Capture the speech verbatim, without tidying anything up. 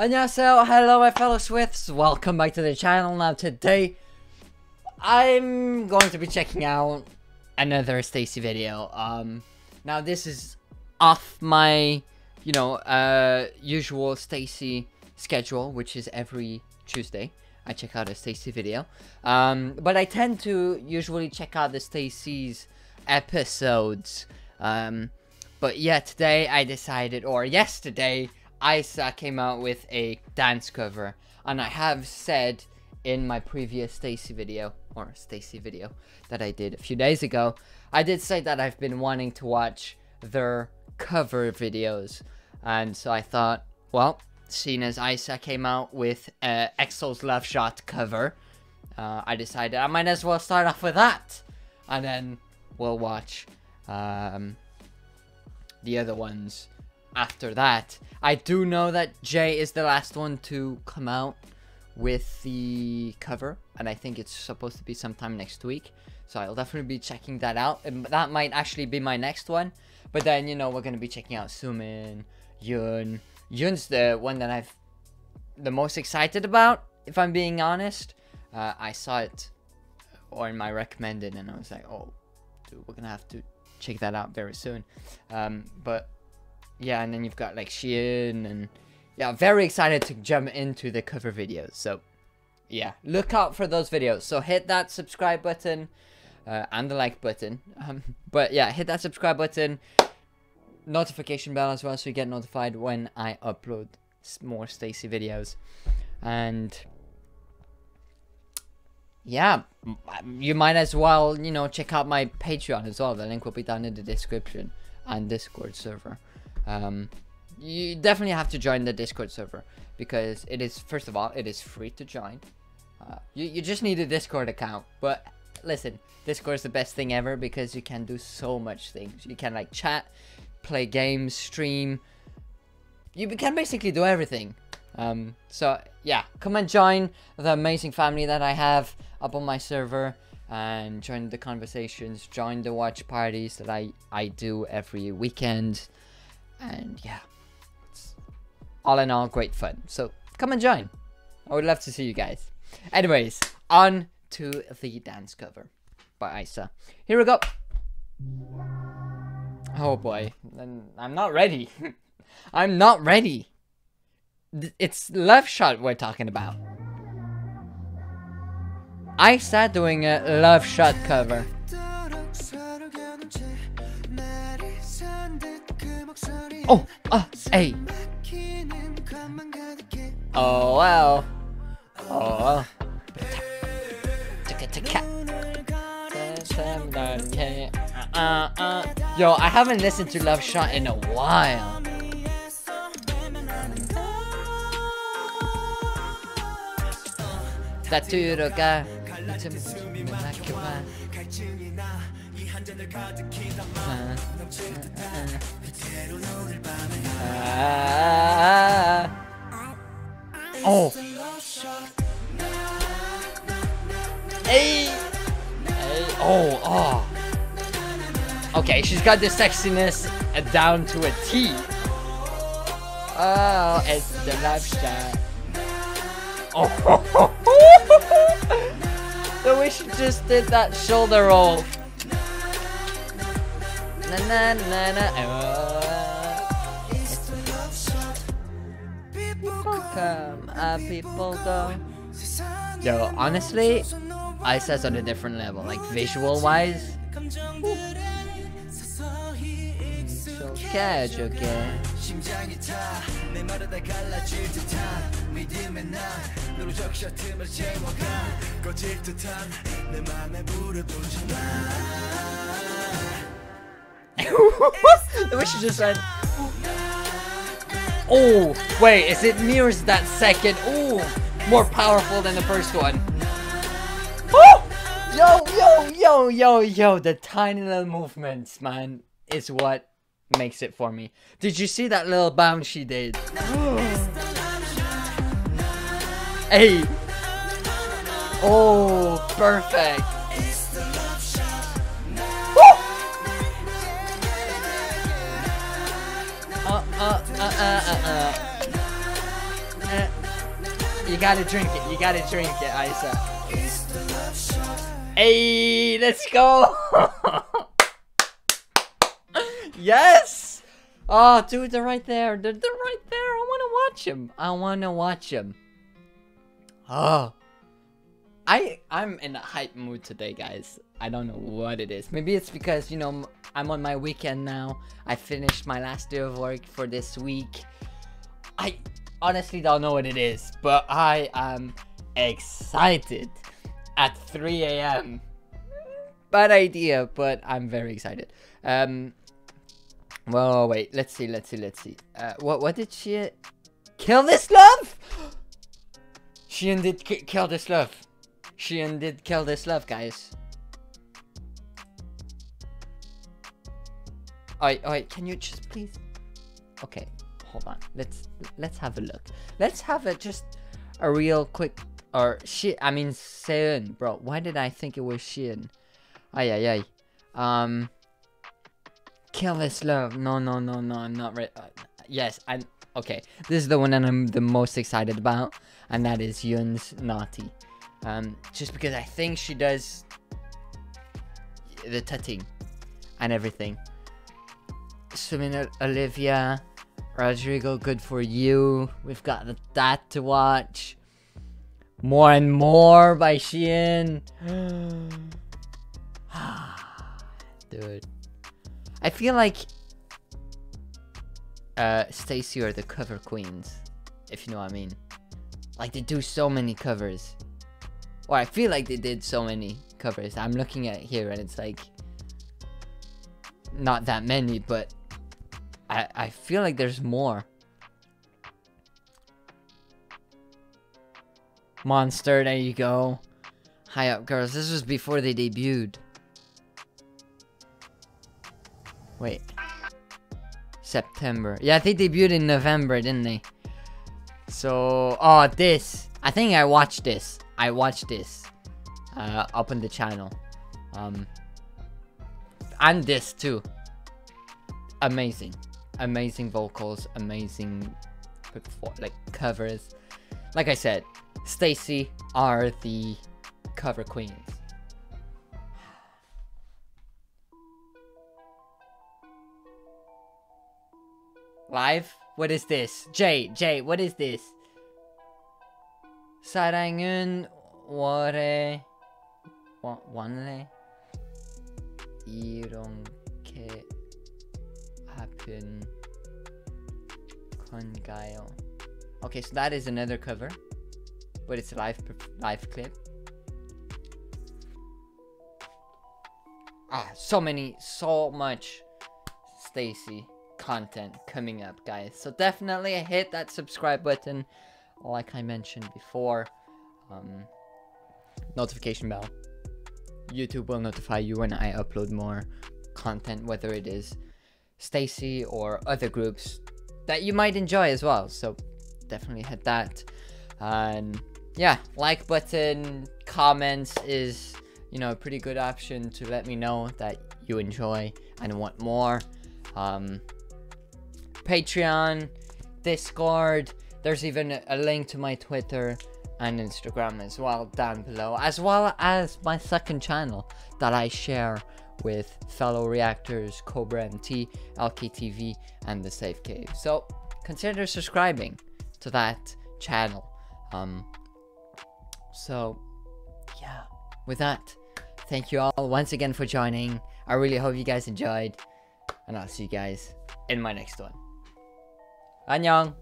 Annyeonghaseyo, hello my fellow Swifts, welcome back to the channel. Now today, I'm going to be checking out another STAYC video. Um, now this is off my, you know, uh, usual STAYC schedule, which is every Tuesday I check out a STAYC video. Um, but I tend to usually check out the STAYC's episodes. Um, but yeah, today I decided, or yesterday, I S A came out with a dance cover, and I have said in my previous STAYC video, or STAYC video that I did a few days ago, I did say that I've been wanting to watch their cover videos, and so I thought, well, seeing as I S A came out with uh, EXO's Love Shot cover, uh, I decided I might as well start off with that, and then we'll watch um, the other ones after that. I do know that Jay is the last one to come out with the cover, and I think it's supposed to be sometime next week, so I'll definitely be checking that out, and that might actually be my next one. But then, you know, we're going to be checking out Sumin, Yun. Yun's the one that I've the most excited about, if I'm being honest. uh, I saw it or in my recommended, and I was like, oh dude, we're gonna have to check that out very soon. Um, but yeah, and then you've got like Shein, and yeah, very excited to jump into the cover videos. So yeah, look out for those videos. So hit that subscribe button uh, and the like button. Um, but yeah, hit that subscribe button, notification bell as well, so you get notified when I upload more STAYC videos. And yeah, you might as well, you know, check out my Patreon as well. The link will be down in the description, and Discord server. Um, you definitely have to join the Discord server, because it is, first of all, it is free to join. Uh, you, you just need a Discord account. But listen, Discord is the best thing ever, because you can do so much things. You can like chat, play games, stream. You can basically do everything. Um, so yeah, come and join the amazing family that I have up on my server, and join the conversations, join the watch parties that I, I do every weekend. And yeah, it's all in all great fun. So come and join. I would love to see you guys. Anyways, on to the dance cover by I S A. Here we go. Oh boy, I'm not ready. I'm not ready. It's Love Shot we're talking about. I S A doing a Love Shot cover. Oh, uh, hey. Oh, wow. Oh, wow. Uh, uh. Yo, I haven't listened to Love Shot in a while. That turoka. Oh. Hey. Hey. Oh. Oh. Okay, she's got the sexiness down to a T. Oh, it's the lifestyle. Oh. The way she just did that shoulder roll. Na na na na. Oh. It's the Love Shot. People come, uh, people go. Yo, honestly, I S A's on a different level, like visual wise. Woo. Okay, okay. The way she just said. Oh, wait, is it mirrors that second? Oh, more powerful than the first one. Oh, yo, yo, yo, yo, yo. The tiny little movements, man, is what makes it for me. Did you see that little bounce she did? Hey. Oh, perfect. Uh, uh, uh, uh, uh, uh. Uh, gotta drink it. You gotta drink it, Isa. Hey, let's go. Yes. Oh, dude, they're right there. They're, they're right there. I wanna watch him. I wanna watch him. Oh. I, I'm in a hype mood today, guys. I don't know what it is. Maybe it's because, you know, I'm on my weekend now. I finished my last day of work for this week. I honestly don't know what it is, but I am excited at three A M Bad idea, but I'm very excited. Um, well, wait, let's see, let's see, let's see. Uh, what, what did she... Kill this love? She did kill this love. She did kill this love, guys. Alright, alright, can you just please... Okay, hold on. Let's let's have a look. Let's have a just a real quick... Or shit, I mean Shein, bro. Why did I think it was Shein? Ay, ay, ay. Um... Kill this love. No, no, no, no, I'm not right. Uh, yes, I'm... Okay, this is the one that I'm the most excited about. And that is Yun's Naughty. Um, just because I think she does... the tutting. And everything. Swimming Olivia Rodrigo, good for you. We've got the, that to watch. More and More by Shein. Dude, I feel like uh, STAYC are the cover queens, if you know what I mean. Like they do so many covers, or I feel like they did so many covers. I'm looking at it here, and it's like not that many, but. I, I feel like there's more. Monster, there you go. High Up Girls. This was before they debuted. Wait. September. Yeah, I think they debuted in November, didn't they? So, oh, this. I think I watched this. I watched this. Uh, up on the channel. Um, and this too. Amazing. Amazing vocals, amazing like covers. Like I said, STAYC are the cover queens. Live? What is this? Jay, Jay, what is this? 사랑은 월에 원래 이렇게 happen Kongayo. Okay, so that is another cover, but it's a live live clip. Ah, so many, so much STAYC content coming up, guys. So definitely hit that subscribe button, like I mentioned before. Um, notification bell. YouTube will notify you when I upload more content, whether it is STAYC or other groups that you might enjoy as well. So definitely hit that, and yeah, like button, comments is, you know, a pretty good option to let me know that you enjoy and want more. um Patreon, Discord, there's even a link to my Twitter and Instagram as well down below, as well as my second channel that I share with fellow reactors Cobra M T, L K T V, and The Safe Cave. So consider subscribing to that channel. Um, so yeah, with that, thank you all once again for joining. I really hope you guys enjoyed, and I'll see you guys in my next one. Annyeong!